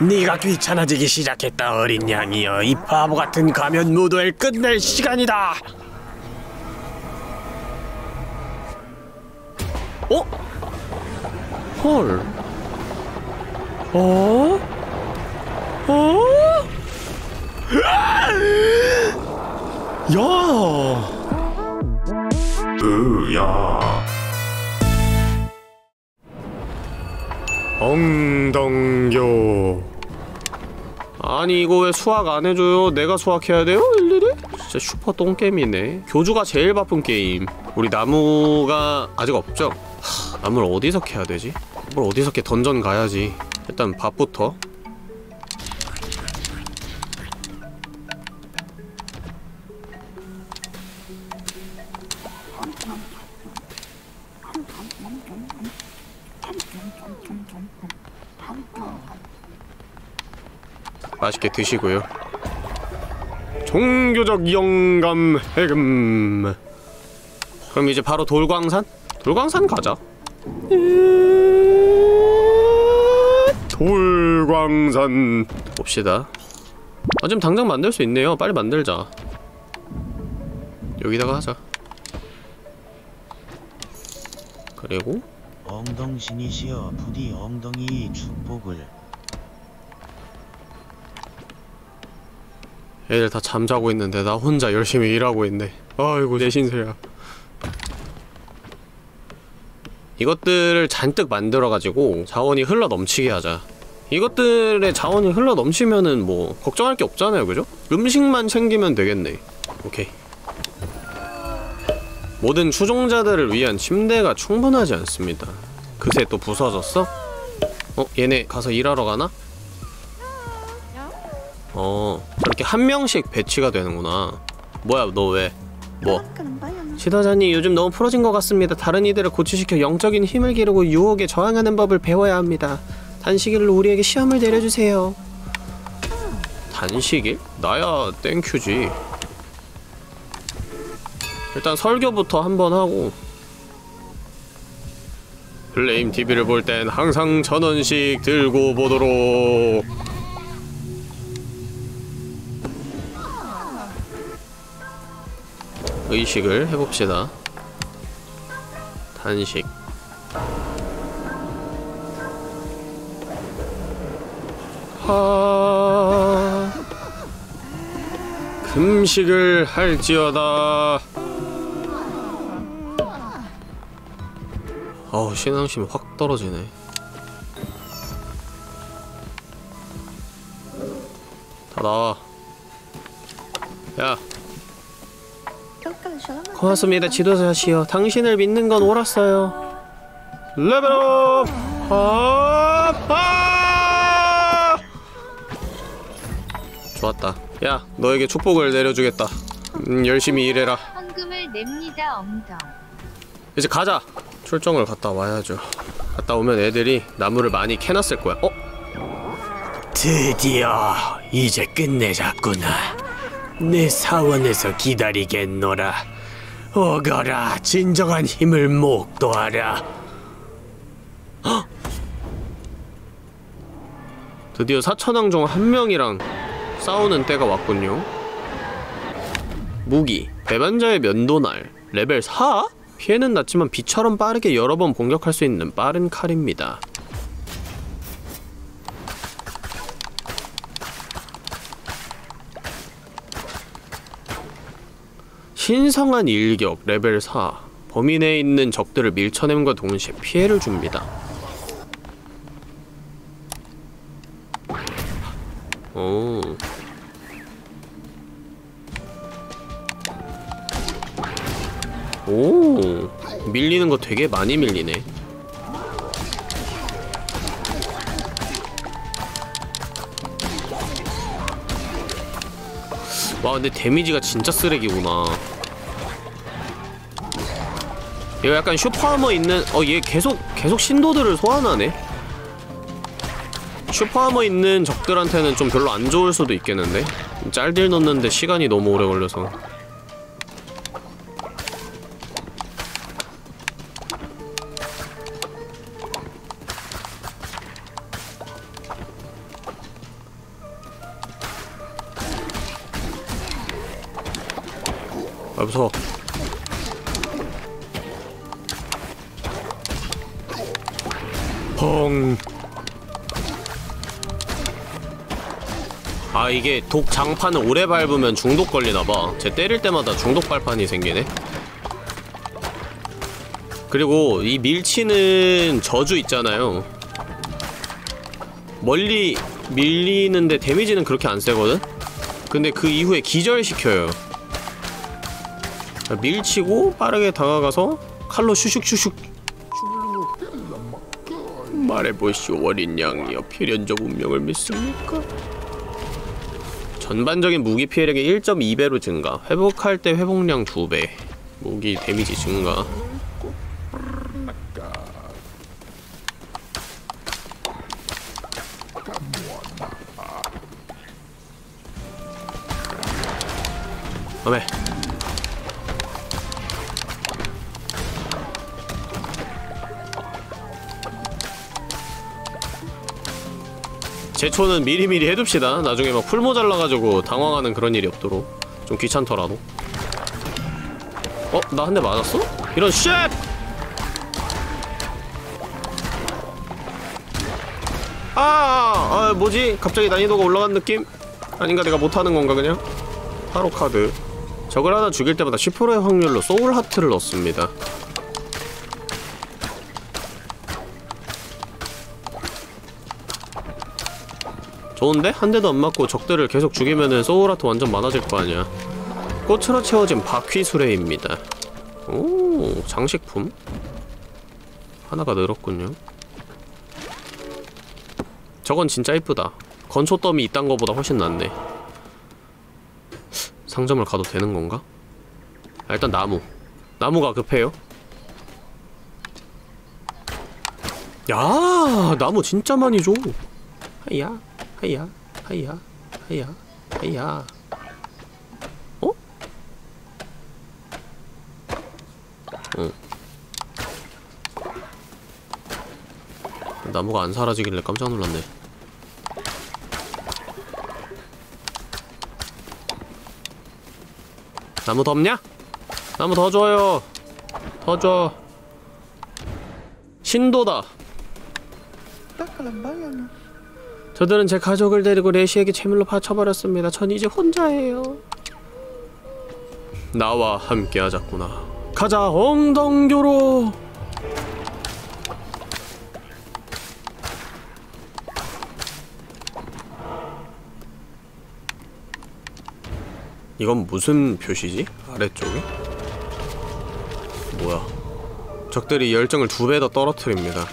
네가 귀찮아지기 시작했다, 어린 양이여. 이 바보 같은 가면 무도회를 끝낼 시간이다. 어? 헐. 어? 어? 야! 으야! 엉덩교. 아니 이거 왜 수학 안 해줘요? 내가 수학해야 돼요? 일일이? 진짜 슈퍼 똥게임이네. 교주가 제일 바쁜 게임. 우리 나무가 아직 없죠? 하, 나무를 어디서 캐야 되지? 뭘 어디서 캐? 던전 가야지. 일단 밥부터. 맛있게 드시고요. 종교적 영감 해금. 그럼 이제 바로 돌광산? 돌광산 가자. 돌광산 봅시다. 아 지금 당장 만들 수 있네요. 빨리 만들자. 여기다가 하자. 그리고 엉덩신이시여 부디 엉덩이 축복을. 애들 다 잠자고 있는데 나 혼자 열심히 일하고 있네. 아이고 내 신세야. 이것들을 잔뜩 만들어가지고 자원이 흘러넘치게 하자. 이것들의 자원이 흘러넘치면은 뭐 걱정할 게 없잖아요, 그죠? 음식만 챙기면 되겠네. 오케이. 모든 추종자들을 위한 침대가 충분하지 않습니다. 그새 또 부서졌어? 어? 얘네 가서 일하러 가나? 어, 저렇게 한 명씩 배치가 되는구나. 뭐야, 너 왜? 뭐? 지도자님, 요즘 너무 풀어진 것 같습니다. 다른 이들을 고치시켜 영적인 힘을 기르고 유혹에 저항하는 법을 배워야 합니다. 단식일로 우리에게 시험을 내려주세요. 단식일? 나야 땡큐지. 일단 설교부터 한번 하고. 블레임 TV를 볼 땐 항상 1000원씩 들고 보도록. 의식을 해봅시다. 단식. 하... 금식을 할지어다. 어우 신앙심 확 떨어지네. 다 나와. 야 고맙습니다, 지도자시여. 당신을 믿는 건 옳았어요. 레벨업! 아! 좋았다. 야, 너에게 축복을 내려주겠다. 열심히 일해라. 헌금을 냅니다, 엉덩. 이제 가자. 출정을 갔다 와야죠. 갔다 오면 애들이 나무를 많이 캐놨을 거야. 어? 드디어 이제 끝내자꾸나. 내 사원에서 기다리겠노라. 오거라, 진정한 힘을 목도하라. 헉! 드디어 사천왕 중 한 명이랑 싸우는 때가 왔군요. 무기, 배반자의 면도날, 레벨 4? 피해는 낮지만 비처럼 빠르게 여러 번 공격할 수 있는 빠른 칼입니다. 신성한 일격 레벨 4. 범위 내에 있는 적들을 밀쳐냄과 동시에 피해를 줍니다. 오. 오. 밀리는 거 되게 많이 밀리네. 와 근데 데미지가 진짜 쓰레기구나. 얘가 약간 슈퍼하머 있는.. 어 얘 계속 신도들을 소환하네? 슈퍼하머 있는 적들한테는 좀 별로 안 좋을 수도 있겠는데? 짤딜 넣는데 시간이 너무 오래 걸려서. 아 무서워. 펑. 아 이게 독 장판을 오래 밟으면 중독 걸리나봐. 쟤 때릴 때마다 중독 발판이 생기네. 그리고 이 밀치는 저주 있잖아요. 멀리 밀리는데 데미지는 그렇게 안 세거든? 근데 그 이후에 기절시켜요. 밀치고 빠르게 다가가서 칼로 슈슉슈슉 말해보시오. 어린 양이여, 필연적 운명을 믿습니까? 전반적인 무기 피해력의 1.2배로 증가. 회복할 때 회복량 2배. 무기 데미지 증가. 아메. 제초는 미리미리 해둡시다. 나중에 막 풀 모자라가지고 당황하는 그런 일이 없도록. 좀 귀찮더라도. 어? 나 한 대 맞았어? 이런 쉣! 아 뭐지? 갑자기 난이도가 올라간 느낌? 아닌가? 내가 못하는 건가 그냥? 타로 카드. 적을 하나 죽일 때마다 10%의 확률로 소울 하트를 얻습니다. 좋은데? 한 대도 안 맞고 적들을 계속 죽이면은 소울 하트 완전 많아질 거 아니야. 꽃으로 채워진 바퀴 수레입니다. 오, 장식품? 하나가 늘었군요. 저건 진짜 이쁘다. 건초 더미 이딴 거보다 훨씬 낫네. 상점을 가도 되는 건가? 아, 일단 나무. 나무가 급해요. 야, 나무 진짜 많이 줘. 하야, 하야, 하야, 하야, 하야. 어? 응. 나무가 안 사라지길래 깜짝 놀랐네. 나무 덥냐? 나무 더 줘요. 더 줘. 신도다. 저들은 제 가족을 데리고 레시에게 제물로 바쳐버렸습니다. 전 이제 혼자예요. 나와 함께 하자꾸나. 가자 엉덩교로. 이건 무슨 표시지? 아래쪽에? 뭐야. 적들이 열정을 2배 더 떨어뜨립니다.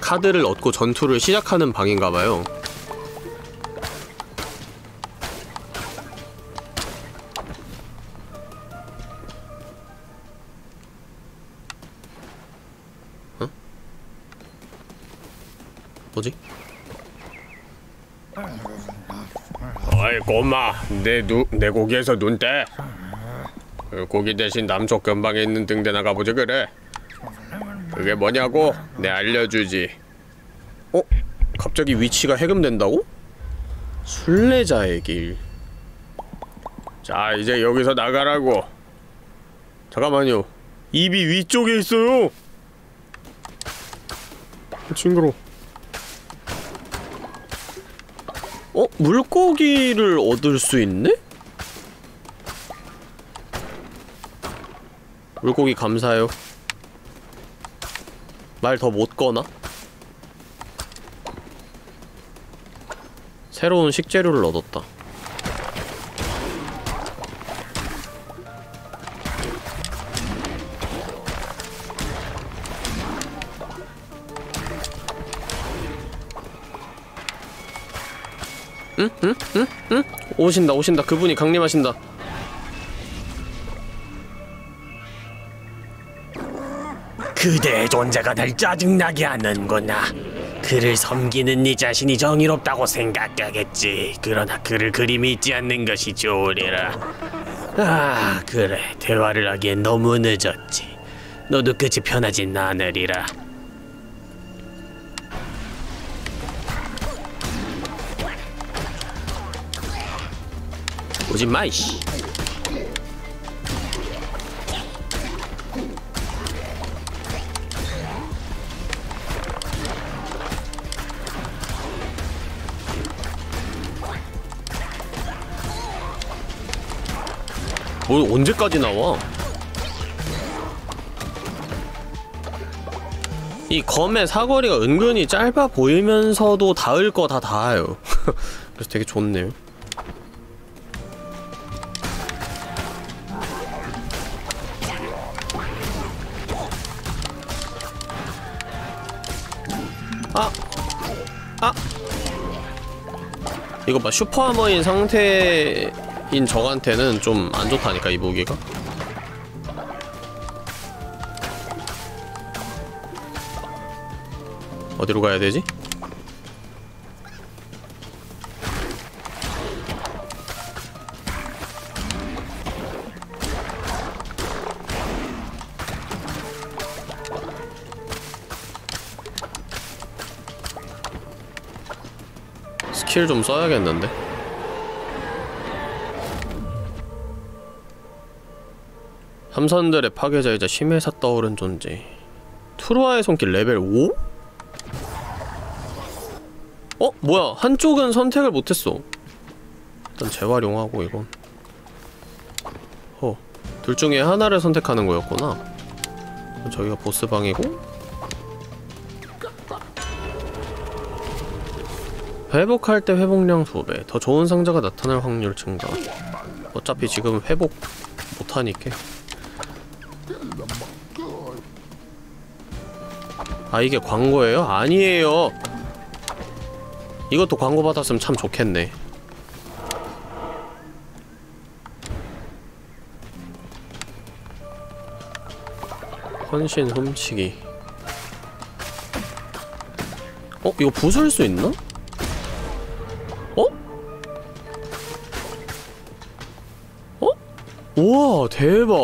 카드를 얻고 전투를 시작하는 방인가봐요. 응? 뭐지? 어이 꼬마, 내 고기에서 눈 떼. 고기 대신 남쪽 근방에 있는 등대나 가보지 그래. 그게 뭐냐고? 내 알려주지. 어? 갑자기 위치가 해금된다고? 순례자의 길. 자 이제 여기서 나가라고. 잠깐만요, 입이 위쪽에 있어요. 징그러워. 어? 물고기를 얻을 수 있네? 물고기 감사해요. 말 더 못 거나? 새로운 식재료를 얻었다. 응? 응? 응? 응? 오신다 오신다. 그분이 강림하신다. 그대의 존재가 날 짜증나게 하는구나. 그를 섬기는 네 자신이 정의롭다고 생각하겠지. 그러나 그를 그림이 있지 않는 것이 좋으리라. 아 그래, 대화를 하기엔 너무 늦었지. 너도 끝이 편하진 않으리라. 오지마 이씨. 뭐 언제까지 나와? 이 검의 사거리가 은근히 짧아 보이면서도 닿을 거 다 닿아요. 그래서 되게 좋네요. 이거 봐, 슈퍼하머인 상태인 적한테는 좀 안 좋다니까, 이 무기가. 어디로 가야 되지? 스킬 좀 써야겠는데. 함선들의 파괴자이자 심해에서 떠오른 존재. 투루아의 손길 레벨 5? 어? 뭐야? 한쪽은 선택을 못했어. 일단 재활용하고 이건. 둘 중에 하나를 선택하는 거였구나. 저기가 보스방이고 회복할 때 회복량 2배, 더 좋은 상자가 나타날 확률 증가. 어차피 지금 회복 못하니까. 아, 이게 광고예요? 아니에요. 이것도 광고 받았으면 참 좋겠네. 헌신 훔치기. 이거 부술 수 있나? 우와, 대박.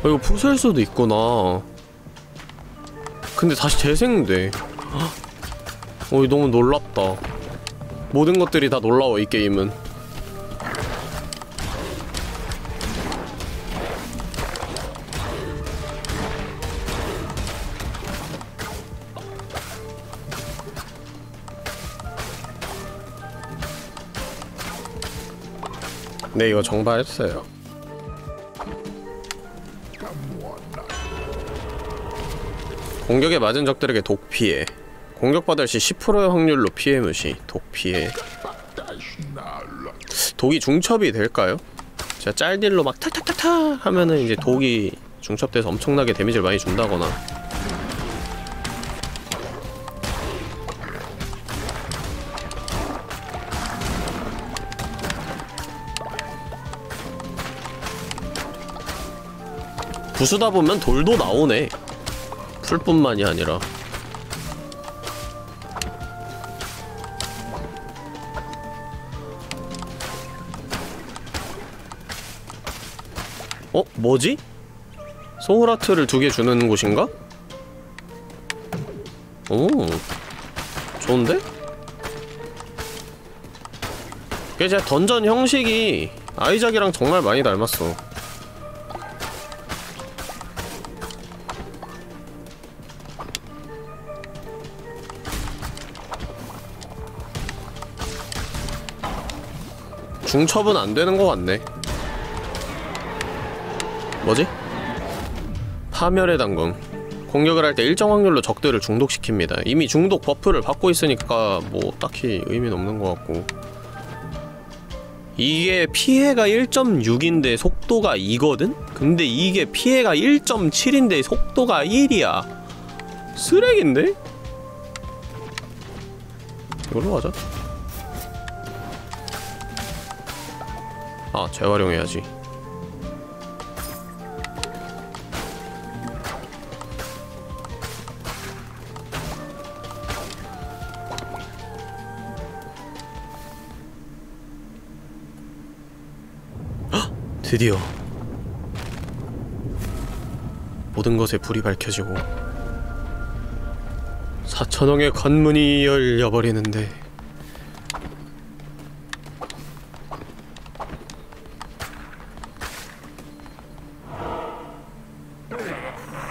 이거 부술 수도 있구나. 근데 다시 재생돼. 이거 너무 놀랍다. 모든 것들이 다 놀라워, 이 게임은. 네, 이거 정발했어요. 공격에 맞은 적들에게 독피해. 공격받을 시 10%의 확률로 피해 무시. 독피해. 독이 중첩이 될까요? 제가 짤딜로 막 탁탁탁탁 하면은 이제 독이 중첩돼서 엄청나게 데미지를 많이 준다거나. 부수다 보면 돌도 나오네. 풀뿐만이 아니라. 뭐지? 소울아트를 2개 주는 곳인가? 오, 좋은데? 그게 제가 던전 형식이 아이작이랑 정말 많이 닮았어. 중첩은 안 되는 것 같네. 뭐지? 파멸의 단검. 공격을 할 때 일정 확률로 적들을 중독시킵니다. 이미 중독 버프를 받고 있으니까 뭐 딱히 의미는 없는 것 같고. 이게 피해가 1.6인데 속도가 2거든? 근데 이게 피해가 1.7인데 속도가 1이야. 쓰레기인데? 이걸로 가자. 아, 재활용해야지. 헉! 드디어 모든 것에 불이 밝혀지고 4천왕의 관문이 열려버리는데.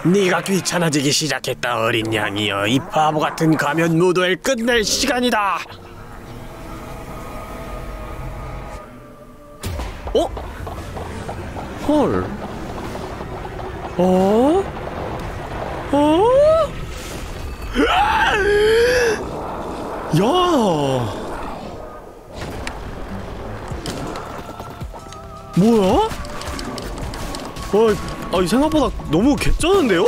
네가 귀찮아지기 시작했다, 어린 양이여. 이 바보 같은 가면 무도회를 끝낼 시간이다. 어? 헐. 어? 어? 야! 뭐야? 와, 아니 생각보다 너무 개쩌는데요?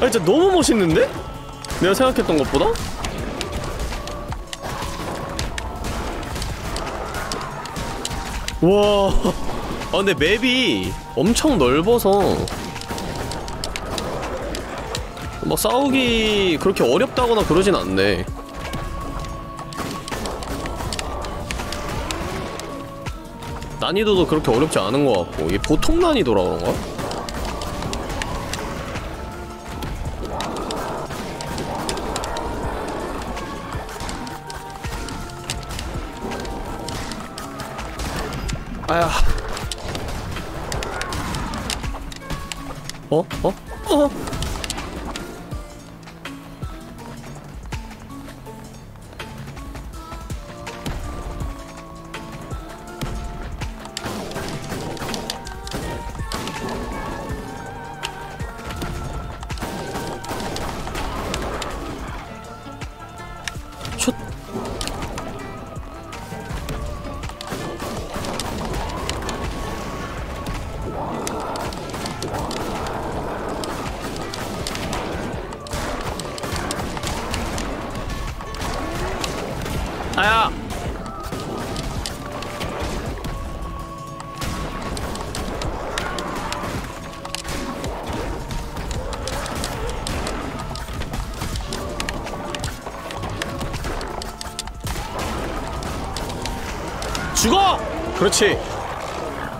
아 진짜 너무 멋있는데? 내가 생각했던 것보다? 와. 아 근데 맵이 엄청 넓어서 막 싸우기 그렇게 어렵다거나 그러진 않네. 난이도도 그렇게 어렵지 않은 것 같고 이게 보통 난이도라 그런가? 아야. 어? 어? 어? 아야! 죽어! 그렇지!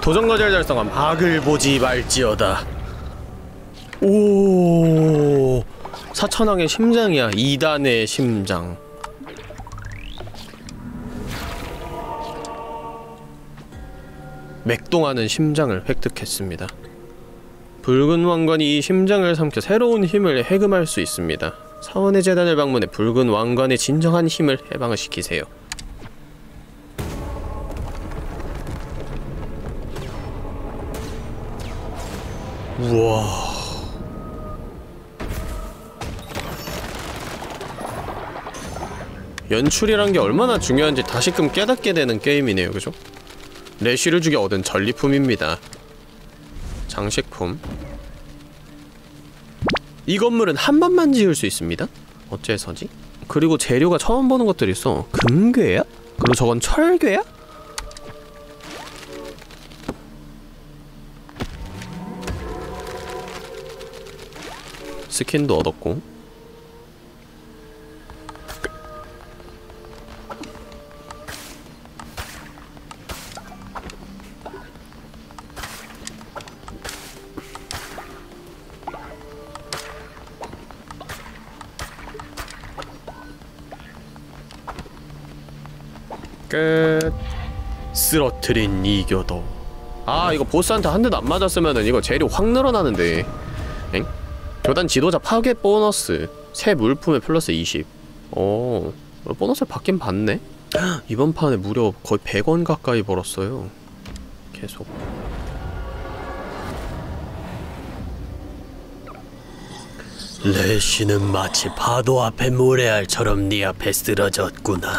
도전 과제를 달성함. 악을 보지 말지어다. 오, 사천왕의 심장이야. 2단의 심장. 맥동하는 심장을 획득했습니다. 붉은 왕관이 이 심장을 삼켜 새로운 힘을 해금할 수 있습니다. 사원의 재단을 방문해 붉은 왕관의 진정한 힘을 해방시키세요. 우와. 연출이란 게 얼마나 중요한지 다시금 깨닫게 되는 게임이네요, 그죠? 레쉬를 죽여 얻은 전리품입니다. 장식품. 이 건물은 한 번만 지을 수 있습니다. 어째서지? 그리고 재료가 처음 보는 것들이 있어. 금괴야? 그리고 저건 철괴야? 스킨도 얻었고. 끝. 쓰러뜨린 이교도. 아 이거 보스한테 한 대도 안 맞았으면은 이거 재료 확 늘어나는데. 엥? 교단 지도자 파괴 보너스 새 물품에 플러스 20. 오, 보너스를 받긴 받네? 이번 판에 무려 거의 100원 가까이 벌었어요. 계속 레시는 마치 파도 앞에 모래알처럼 네 앞에 쓰러졌구나.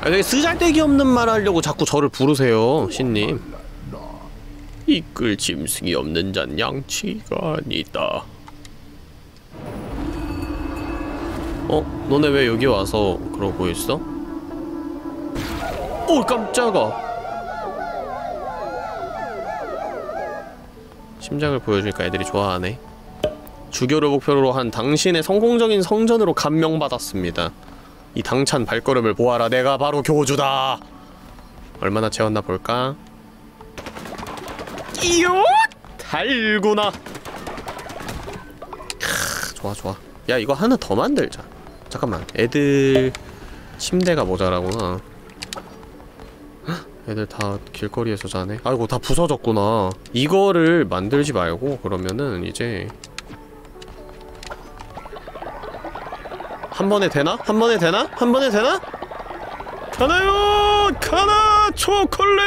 아, 되게 쓰잘데기 없는 말 하려고 자꾸 저를 부르세요, 신님. 이끌 짐승이 없는 잔 양치가 아니다. 어? 너네 왜 여기 와서 그러고 있어? 오, 깜짝아. 심장을 보여주니까 애들이 좋아하네. 주교를 목표로 한 당신의 성공적인 성전으로 감명받았습니다. 이 당찬 발걸음을 보아라. 내가 바로 교주다. 얼마나 채웠나 볼까? 이요 달구나. 캬, 좋아 좋아. 야 이거 하나 더 만들자. 잠깐만, 애들 침대가 모자라구나. 헉, 애들 다 길거리에서 자네. 아이고 다 부서졌구나. 이거를 만들지 말고 그러면은 이제 한 번에 되나? 한 번에 되나? 한 번에 되나? 되나요! 아메리카나 초콜릿!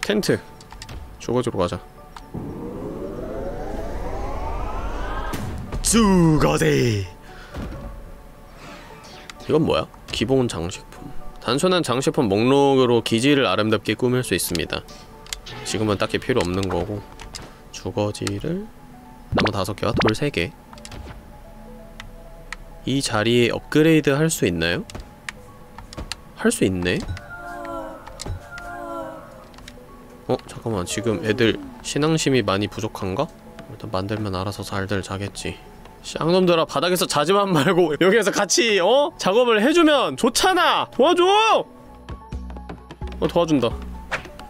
텐트 주거지로 가자. 주거지! 이건 뭐야? 기본 장식품. 단순한 장식품 목록으로 기지를 아름답게 꾸밀 수 있습니다. 지금은 딱히 필요 없는 거고. 주거지를 나무 5개와 돌 3개. 이 자리에 업그레이드 할 수 있나요? 할 수 있네? 어? 잠깐만, 지금 애들 신앙심이 많이 부족한가? 일단 만들면 알아서 잘들 자겠지. 쌍놈들아, 바닥에서 자지만 말고 여기에서 같이 어? 작업을 해주면 좋잖아! 도와줘! 도와준다.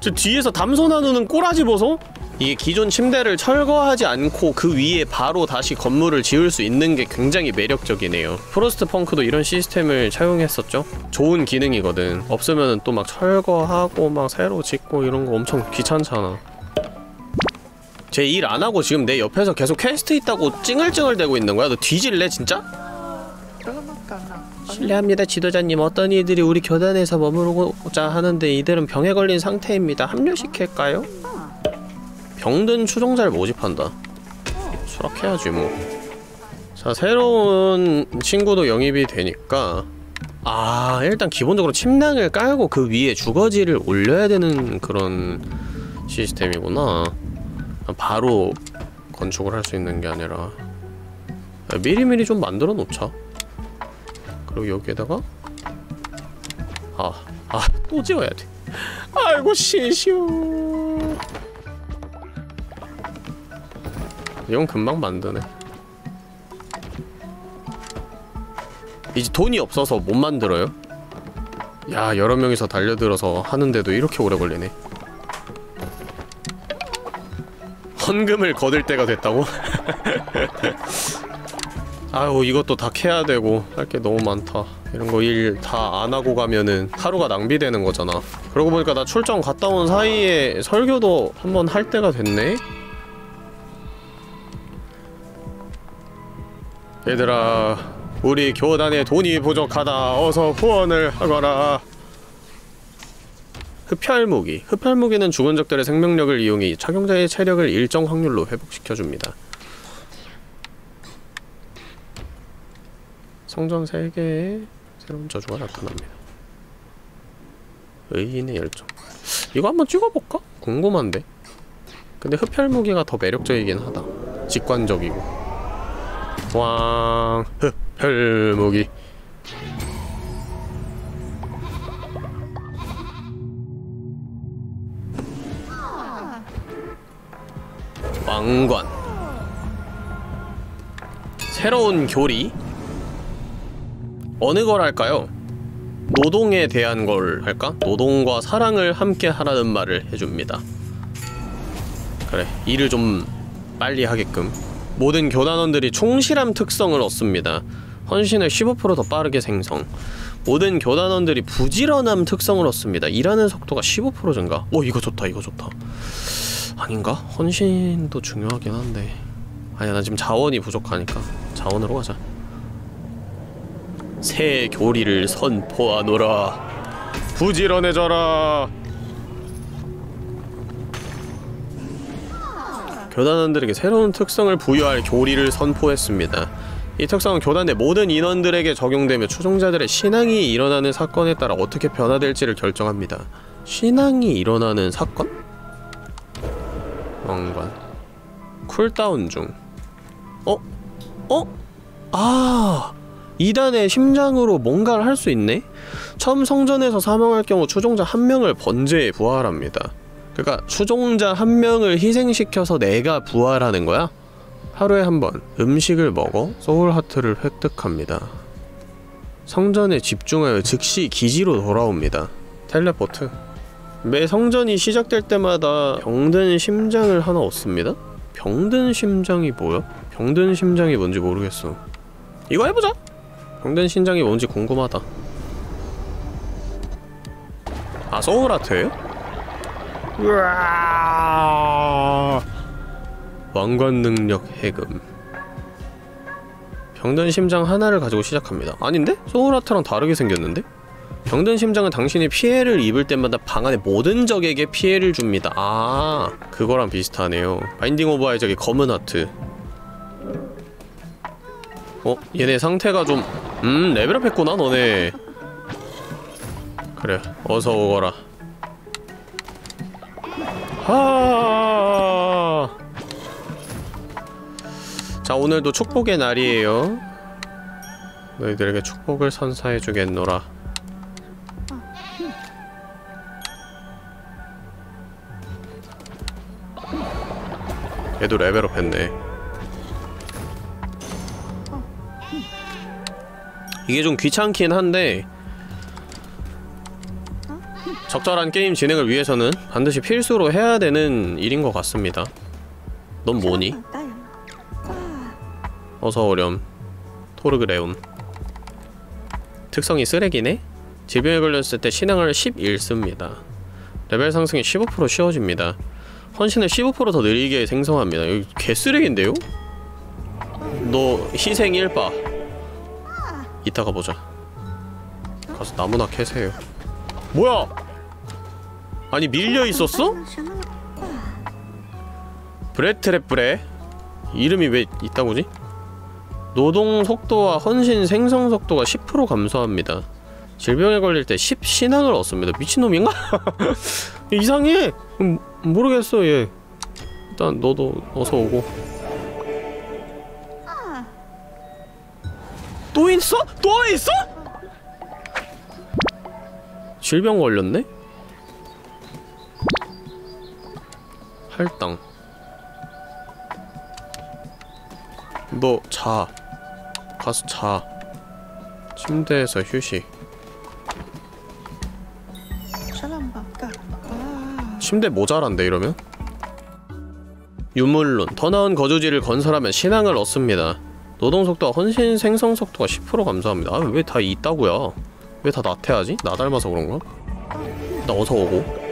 저 뒤에서 담소 나누는 꼬라지 보소? 이게 기존 침대를 철거하지 않고 그 위에 바로 다시 건물을 지을 수 있는 게 굉장히 매력적이네요. 프로스트 펑크도 이런 시스템을 차용했었죠? 좋은 기능이거든. 없으면은 또 막 철거하고 막 새로 짓고 이런 거 엄청 귀찮잖아. 쟤 일 안 하고 지금 내 옆에서 계속 퀘스트 있다고 찡얼찡얼 대고 있는 거야? 너 뒤질래 진짜? 실례합니다 지도자님, 어떤 이들이 우리 교단에서 머무르고자 하는데 이들은 병에 걸린 상태입니다. 합류시킬까요? 병든 추종자를 모집한다. 수락해야지 뭐. 자, 새로운 친구도 영입이 되니까 아, 일단 기본적으로 침낭을 깔고 그 위에 주거지를 올려야 되는 그런 시스템이구나. 바로 건축을 할 수 있는 게 아니라 미리미리 좀 만들어 놓자. 그리고 여기에다가 또 지워야 돼. 아이고 시시오. 이건 금방 만드네. 이제 돈이 없어서 못 만들어요? 야, 여러 명이서 달려들어서 하는데도 이렇게 오래 걸리네. 헌금을 거둘 때가 됐다고? 아유, 이것도 다 캐야 되고 할 게 너무 많다. 이런 거 일 다 안 하고 가면은 하루가 낭비되는 거잖아. 그러고 보니까 나 출장 갔다 온 사이에 설교도 한번 할 때가 됐네? 얘들아, 우리 교단에 돈이 부족하다. 어서 후원을 하거라. 흡혈무기. 흡혈무기는 죽은 적들의 생명력을 이용해 착용자의 체력을 일정 확률로 회복시켜줍니다. 성전 3개의 새로운 저주가 나타납니다. 의인의 열정. 이거 한번 찍어볼까? 궁금한데? 근데 흡혈무기가 더 매력적이긴 하다. 직관적이고. 왕 흡혈무기. 왕관. 새로운 교리. 어느 걸 할까요? 노동에 대한 걸 할까? 노동과 사랑을 함께 하라는 말을 해줍니다. 그래, 일을 좀 빨리 하게끔. 모든 교단원들이 충실함 특성을 얻습니다. 헌신을 15% 더 빠르게 생성. 모든 교단원들이 부지런함 특성을 얻습니다. 일하는 속도가 15% 증가. 오, 이거 좋다, 이거 좋다. 아닌가? 헌신도 중요하긴 한데. 아니야, 나 지금 자원이 부족하니까 자원으로 가자. 새 교리를 선포하노라. 부지런해져라. 교단원들에게 새로운 특성을 부여할 교리를 선포했습니다. 이 특성은 교단 내 모든 인원들에게 적용되며 추종자들의 신앙이 일어나는 사건에 따라 어떻게 변화될지를 결정합니다. 신앙이 일어나는 사건? 왕관. 쿨다운 중. 아, 2단의 심장으로 뭔가를 할 수 있네? 처음 성전에서 사망할 경우 추종자 1명을 번제에 부활합니다. 그니까 추종자 1명을 희생시켜서 내가 부활하는 거야? 하루에 1번 음식을 먹어 소울하트를 획득합니다. 성전에 집중하여 즉시 기지로 돌아옵니다. 텔레포트. 매 성전이 시작될 때마다 병든 심장을 하나 얻습니다? 병든 심장이 뭐야? 병든 심장이 뭔지 모르겠어. 이거 해보자! 병든 심장이 뭔지 궁금하다. 아, 소울하트예요? 으아. 왕관 능력 해금. 병든 심장 하나를 가지고 시작합니다. 아닌데? 소울아트랑 다르게 생겼는데? 병든 심장은 당신이 피해를 입을 때마다 방 안의 모든 적에게 피해를 줍니다. 아, 그거랑 비슷하네요. 바인딩 오브 아이작의 검은 하트. 어? 얘네 상태가 좀... 레벨업 했구나 너네. 그래, 어서 오거라. 하아. 자, 오늘도 축복의 날이에요. 너희들에게 축복을 선사해주겠노라. 얘도 레벨업 했네. 이게 좀 귀찮긴 한데 적절한 게임 진행을 위해서는 반드시 필수로 해야 되는 일인 것 같습니다. 넌 뭐니? 어서오렴. 토르그레움. 특성이 쓰레기네? 질병에 걸렸을 때 신앙을 11 씁니다. 레벨 상승이 15% 쉬워집니다. 헌신을 15% 더 느리게 생성합니다. 여기 개쓰레기인데요? 너 희생 1바. 이따가 보자. 가서 나무나 캐세요. 뭐야! 아니 밀려있었어? 브레트레브레. 이름이 왜 있다고지? 노동 속도와 헌신 생성 속도가 10% 감소합니다. 질병에 걸릴 때 10 신앙을 얻습니다. 미친놈인가? 이상해! 모르겠어 얘. 일단 너도 어서 오고. 또 있어? 또 있어? 질병 걸렸네? 할당. 너 자. 가서 자. 침대에서 휴식. 침대 모자란데 이러면? 유물론. 더 나은 거주지를 건설하면 신앙을 얻습니다. 노동속도와 헌신 생성속도가 10% 감소합니다. 아, 왜 다 있다고야? 왜 다 나태하지? 나 닮아서 그런가? 나 어서 오고.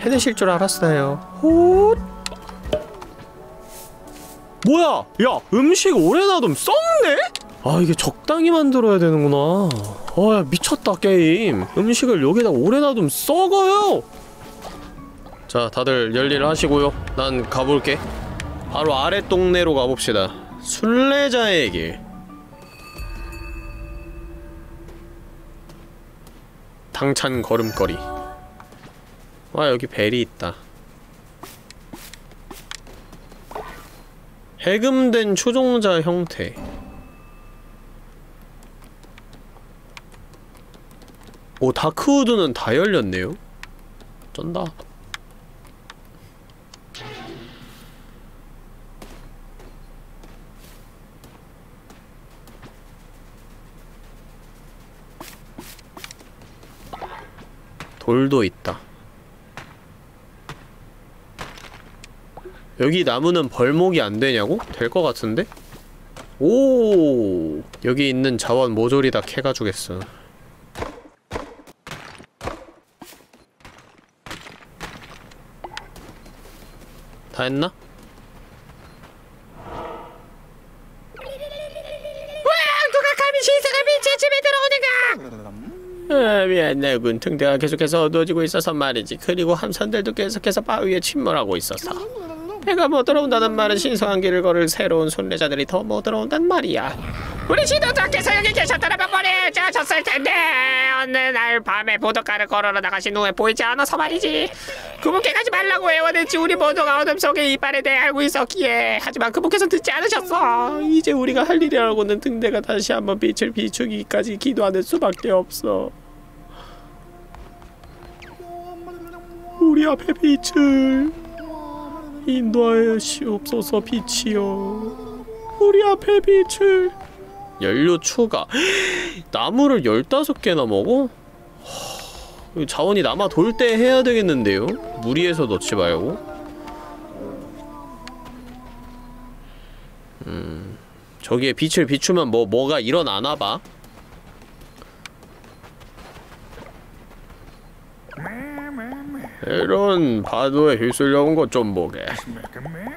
해내실 줄 알았어요. 호옷. 뭐야! 야! 음식 오래 놔둠 썩네? 아, 이게 적당히 만들어야 되는구나. 아, 야, 미쳤다 게임. 음식을 여기다 오래 놔두면 썩어요. 자, 다들 열일 하시고요. 난 가볼게. 바로 아래 동네로 가봅시다. 순례자의 길. 당찬 걸음걸이. 와, 여기 벨이 있다. 해금된 추종자 형태. 오, 다크우드는 다 열렸네요? 쩐다. 돌도 있다. 여기 나무는 벌목이 안 되냐고? 될 것 같은데? 오, 여기 있는 자원 모조리 다 캐가주겠어. 다 했나? 누가 감히 신생아빈 제 집에 들어오는가? 아, 미안, 내 군퉁대가 계속해서 어두워지고 있어서 말이지. 그리고 함선들도 계속해서 바위에 침몰하고 있어서. 내가 못 들어온다는 말은 신성한 길을 걸을 새로운 순례자들이 더 못 들어온단 말이야. 우리 지도자께서 여기 계셨다라면 머리에 짜셨을 텐데, 어느 날 밤에 보도가를 걸으러 나가신 후에 보이지 않아서 말이지. 그분께 가지 말라고 애원했지. 우리 모두가 어둠 속의 이빨에 대해 알고 있었기에. 하지만 그분께서 듣지 않으셨어. 이제 우리가 할 일이라고는 등대가 다시 한번 빛을 비추기까지 기도하는 수밖에 없어. 우리 앞에 빛을 인도하시옵소서. 빛이여, 우리 앞에 빛을. 연료 추가. 나무를 15개나 먹어? 자원이 남아 돌 때 해야 되겠는데요? 무리해서 넣지 말고. 저기에 빛을 비추면 뭐가 일어나나봐. 이런 파도에 휘쓸려온 것 좀 보게.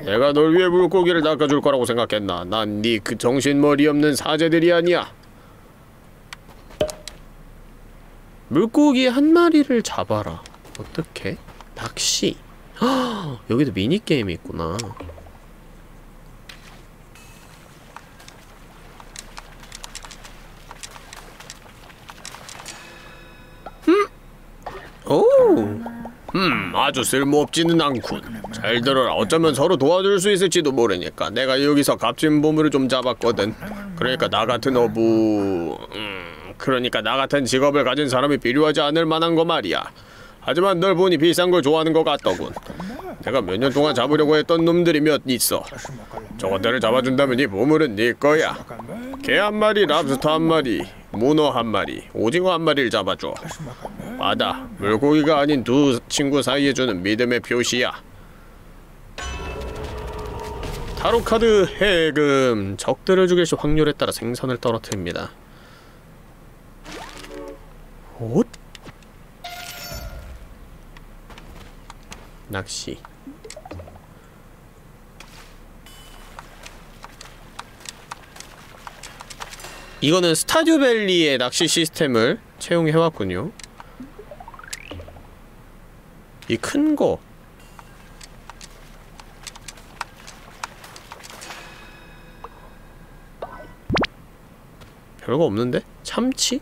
내가 널 위해 물고기를 낚아줄 거라고 생각했나? 난 네 그 정신머리 없는 사제들이 아니야. 물고기 한 마리를 잡아라. 어떻게? 낚시. 헉, 여기도 미니게임이 있구나. 아주 쓸모없지는 않군. 잘 들어라. 어쩌면 서로 도와줄 수 있을지도 모르니까. 내가 여기서 값진 보물을 좀 잡았거든. 그러니까 나 같은 직업을 가진 사람이 필요하지 않을 만한 거 말이야. 하지만 널 보니 비싼 걸 좋아하는 것 같더군. 내가 몇 년 동안 잡으려고 했던 놈들이 몇 있어. 저것들을 잡아준다면 이 보물은 네 거야. 개 한 마리, 랍스터 한 마리, 문어 한 마리, 오징어 한 마리를 잡아줘. 바다, 물고기가 아닌 두 친구 사이에 주는 믿음의 표시야. 타로카드 해금. 적들을 죽일 시 확률에 따라 생선을 떨어뜨립니다. 옷? 낚시. 이거는 스타듀밸리의 낚시 시스템을 채용해왔군요. 이 큰 거. 별거 없는데? 참치?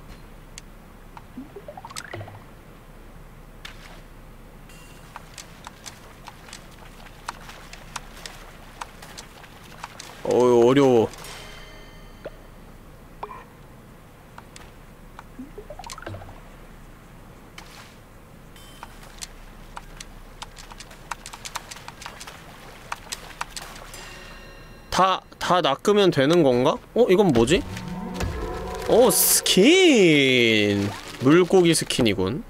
어려워. 다 낚으면 되는 건가? 이건 뭐지? 스킨! 물고기 스킨이군.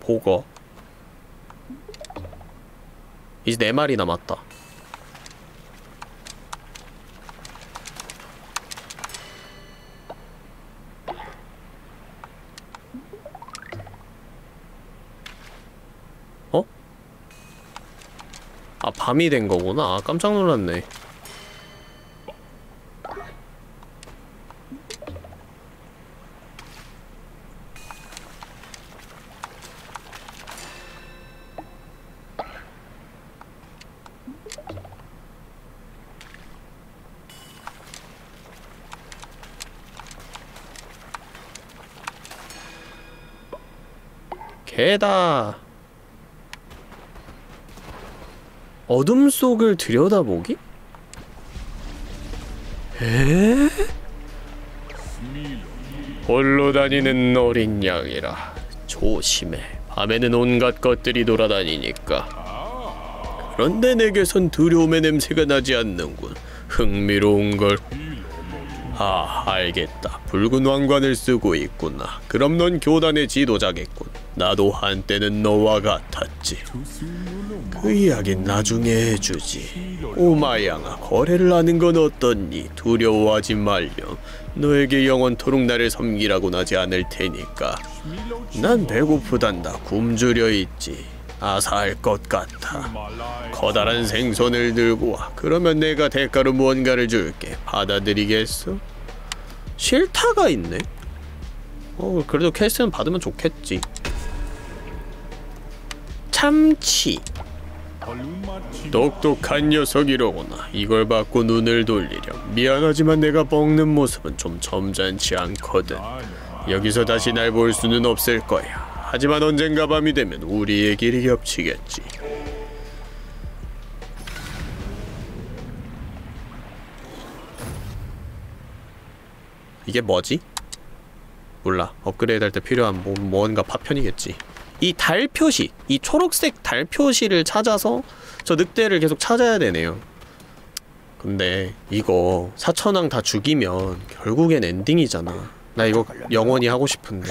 보거. 이제 4마리 남았다. 아, 밤이 된 거구나. 아, 깜짝 놀랐네. 개다. 어둠 속을 들여다보기? 홀로 다니는 어린 양이라 조심해. 밤에는 온갖 것들이 돌아다니니까. 그런데 내게선 두려움의 냄새가 나지 않는군. 흥미로운걸. 아, 알겠다. 붉은 왕관을 쓰고 있구나. 그럼 넌 교단의 지도자겠군. 나도 한때는 너와 같았지. 그 이야기는 나중에 해주지. 오마양아, 거래를 하는 건 어떻니? 두려워하지 말렴. 너에게 영원토록 나를 섬기라고는 하지 않을 테니까. 난 배고프단다. 굶주려 있지. 아사할 것 같아. 커다란 생선을 들고 와. 그러면 내가 대가로 무언가를 줄게. 받아들이겠어? 실타가 있네? 그래도 퀘스트는 받으면 좋겠지. 참치. 똑똑한 녀석이로구나. 이걸 받고 눈을 돌리려. 미안하지만 내가 볶는 모습은 좀 점잖지 않거든. 여기서 다시 날 볼 수는 없을 거야. 하지만 언젠가 밤이 되면 우리의 길이 겹치겠지. 이게 뭐지? 몰라. 업그레이드 할 때 필요한 뭔가 파편이겠지. 이 달 표시, 이 초록색 달 표시를 찾아서 저 늑대를 계속 찾아야 되네요. 근데 이거 4천왕 다 죽이면 결국엔 엔딩이잖아. 나 이거 영원히 하고 싶은데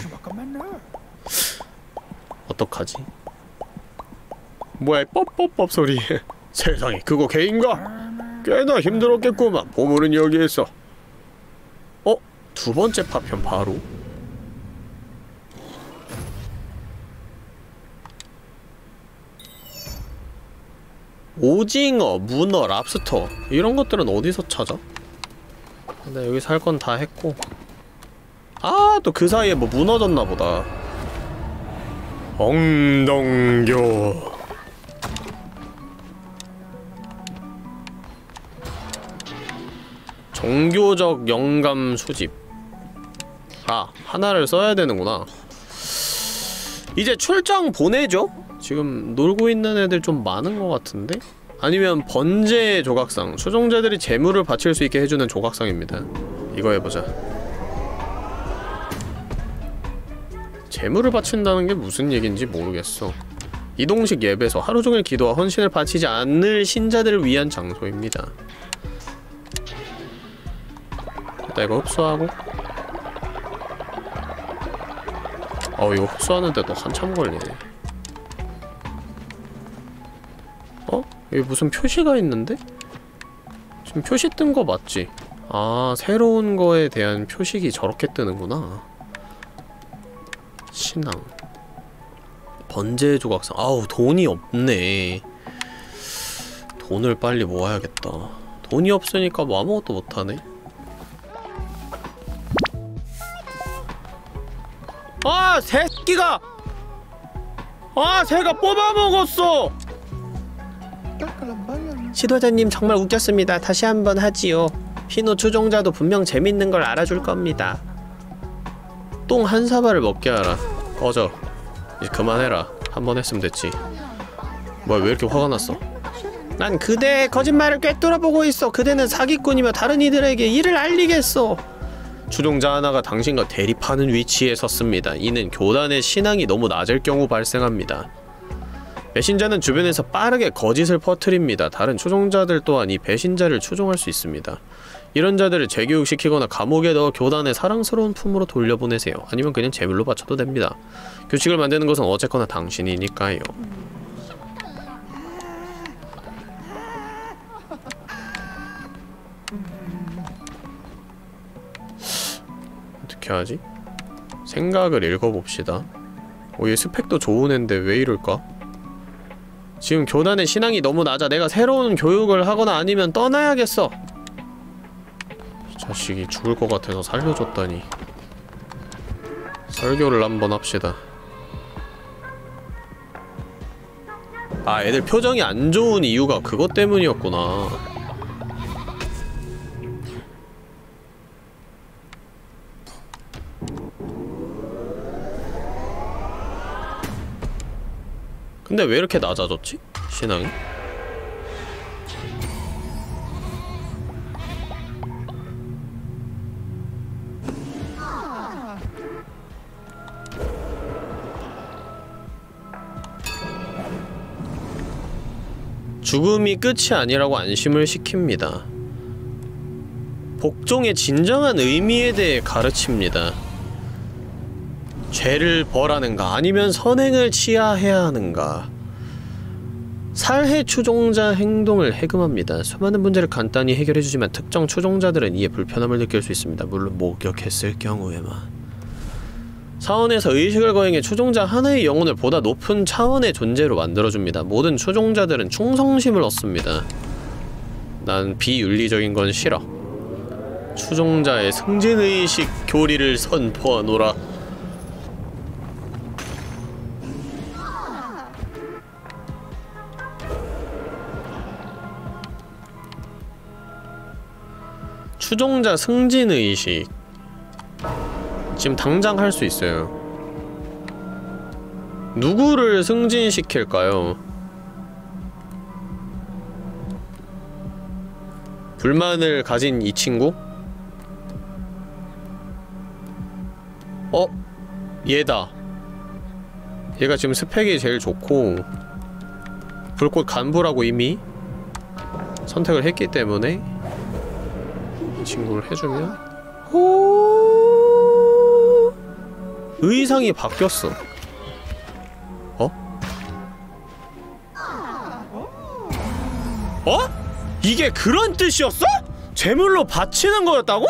어떡하지? 뭐야, 뻣뻣뻣 소리. 세상에, 그거 개인가? 꽤나 힘들었겠구만. 보물은 여기 있어. 어? 두 번째 파편 바로? 오징어, 문어, 랍스터 이런 것들은 어디서 찾아? 근데 여기 살 건 다 했고. 아, 또 그 사이에 뭐 무너졌나 보다. 엉덩교. 종교적 영감 수집. 아, 하나를 써야 되는구나. 이제 출장 보내죠? 지금 놀고 있는 애들 좀 많은 것 같은데? 아니면 번제 조각상. 수종자들이 재물을 바칠 수 있게 해주는 조각상입니다. 이거 해보자. 재물을 바친다는 게 무슨 얘긴지 모르겠어. 이동식 예배소. 하루종일 기도와 헌신을 바치지 않을 신자들을 위한 장소입니다. 일단 이거 흡수하고. 이거 흡수하는데도 한참 걸리네. 여기 무슨 표시가 있는데? 지금 표시 뜬 거 맞지? 아, 새로운 거에 대한 표식이 저렇게 뜨는구나. 신앙. 번제 조각상. 아우, 돈이 없네. 돈을 빨리 모아야겠다. 돈이 없으니까 뭐 아무것도 못하네. 아, 새끼가! 아, 새가 뽑아먹었어! 시도자님 정말 웃겼습니다. 다시 한번 하지요. 피노 추종자도 분명 재밌는 걸 알아줄 겁니다. 똥 한 사발을 먹게 하라. 꺼져. 이제 그만해라. 한번 했으면 됐지. 뭐야, 왜 이렇게 화가 났어? 난 그대의 거짓말을 꿰뚫어보고 있어. 그대는 사기꾼이며 다른 이들에게 이를 알리겠소. 추종자 하나가 당신과 대립하는 위치에 섰습니다. 이는 교단의 신앙이 너무 낮을 경우 발생합니다. 배신자는 주변에서 빠르게 거짓을 퍼뜨립니다. 다른 추종자들 또한 이 배신자를 추종할 수 있습니다. 이런 자들을 재교육시키거나 감옥에 넣어 교단의 사랑스러운 품으로 돌려보내세요. 아니면 그냥 제물로 바쳐도 됩니다. 규칙을 만드는 것은 어쨌거나 당신이니까요. 어떻게 하지? 생각을 읽어봅시다. 얘 스펙도 좋은 앤데 왜 이럴까? 지금 교단의 신앙이 너무 낮아. 내가 새로운 교육을 하거나 아니면 떠나야겠어. 자식이 죽을 것 같아서 살려줬다니. 설교를 한번 합시다. 아, 애들 표정이 안 좋은 이유가 그것 때문이었구나. 근데 왜 이렇게 낮아졌지? 신앙이? 죽음이 끝이 아니라고 안심을 시킵니다. 복종의 진정한 의미에 대해 가르칩니다. 죄를 벌하는가 아니면 선행을 치하해야 하는가. 살해 추종자 행동을 해금합니다. 수많은 문제를 간단히 해결해주지만 특정 추종자들은 이에 불편함을 느낄 수 있습니다. 물론 목격했을 경우에만. 사원에서 의식을 거행해 추종자 하나의 영혼을 보다 높은 차원의 존재로 만들어줍니다. 모든 추종자들은 충성심을 얻습니다. 난 비윤리적인 건 싫어. 추종자의 승진의식 교리를 선포하노라. 추종자 승진의식 지금 당장 할 수 있어요. 누구를 승진시킬까요? 불만을 가진 이 친구? 얘다. 얘가 지금 스펙이 제일 좋고 불꽃 간부라고 이미 선택을 했기 때문에 이 친구를 해주면 호 의상이 바뀌었어. 어? 이게 그런 뜻이었어? 제물로 바치는 거였다고?